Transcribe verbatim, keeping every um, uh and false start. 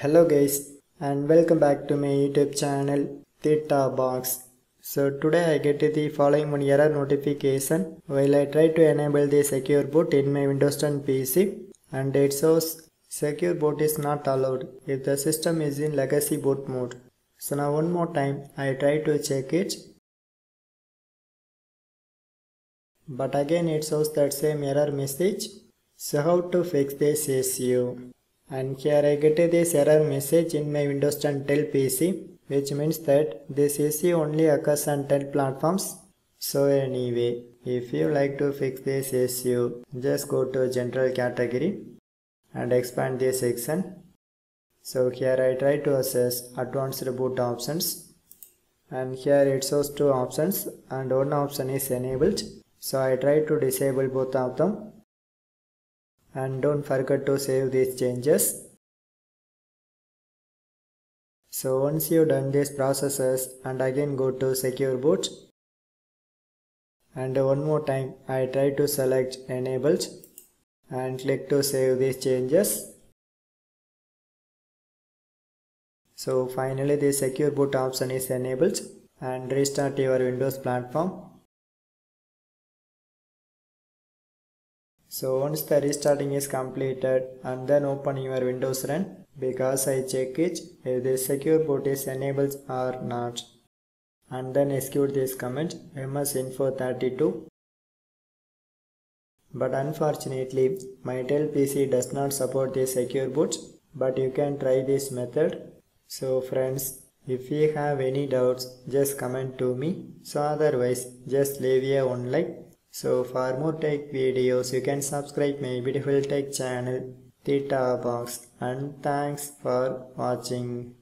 Hello guys, and welcome back to my YouTube channel Theta Box. So today I get the following one error notification while I try to enable the secure boot in my Windows ten P C, and it shows secure boot is not allowed if the system is in legacy boot mode. So now one more time I try to check it, but again it shows that same error message. So how to fix this issue? And here I get this error message in my Windows ten Dell P C, which means that this issue only occurs on Dell platforms. So anyway, if you like to fix this issue, just go to general category and expand this section. So here I try to access advanced boot options, and here it shows two options and one option is enabled. So I try to disable both of them. And don't forget to save these changes. So once you've done these processes, and again go to secure boot, and one more time I try to select enabled and click to save these changes. So finally the secure boot option is enabled, and restart your Windows platform. So once the restarting is completed, and then open your Windows run, because I check it if the secure boot is enabled or not, and then execute this command M S info thirty-two. But unfortunately my Dell P C does not support the secure boot, but you can try this method. So friends, if you have any doubts just comment to me, so otherwise just leave a one like. So for more tech videos you can subscribe my beautiful tech channel Theta Box, and thanks for watching.